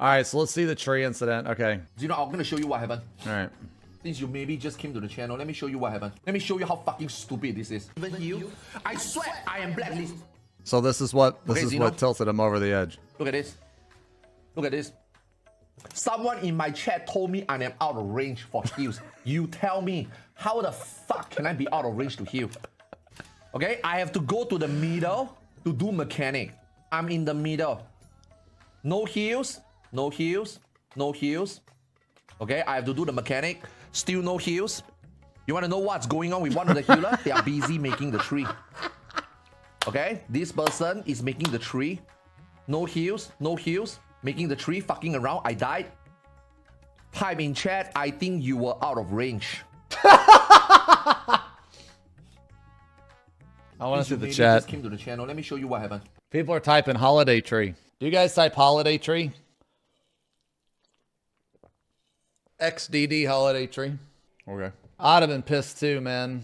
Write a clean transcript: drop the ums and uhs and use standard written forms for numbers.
All right, so let's see the tree incident. Okay. You know, I'm going to show you what happened. All right. Since you maybe just came to the channel, let me show you what happened. Let me show you how fucking stupid this is. Even you, I swear I am blacklisted. So this is what tilted him over the edge. Look at this. Look at this. Someone in my chat told me I am out of range for heals. You tell me, how the fuck can I be out of range to heal? Okay, I have to go to the middle to do mechanic. I'm in the middle. No heals, no heals, no heals. Okay, I have to do the mechanic. Still no heals. You want to know what's going on with one of the healers? They are busy making the tree. Okay, this person is making the tree. No heals, no heals. Making the tree, fucking around. I died. Type in chat, I think you were out of range. I want to see the chat. Just came to the channel. Let me show you what happened. People are typing holiday tree. Do you guys type holiday tree? XDD holiday tree. Okay. I'd have been pissed too, man.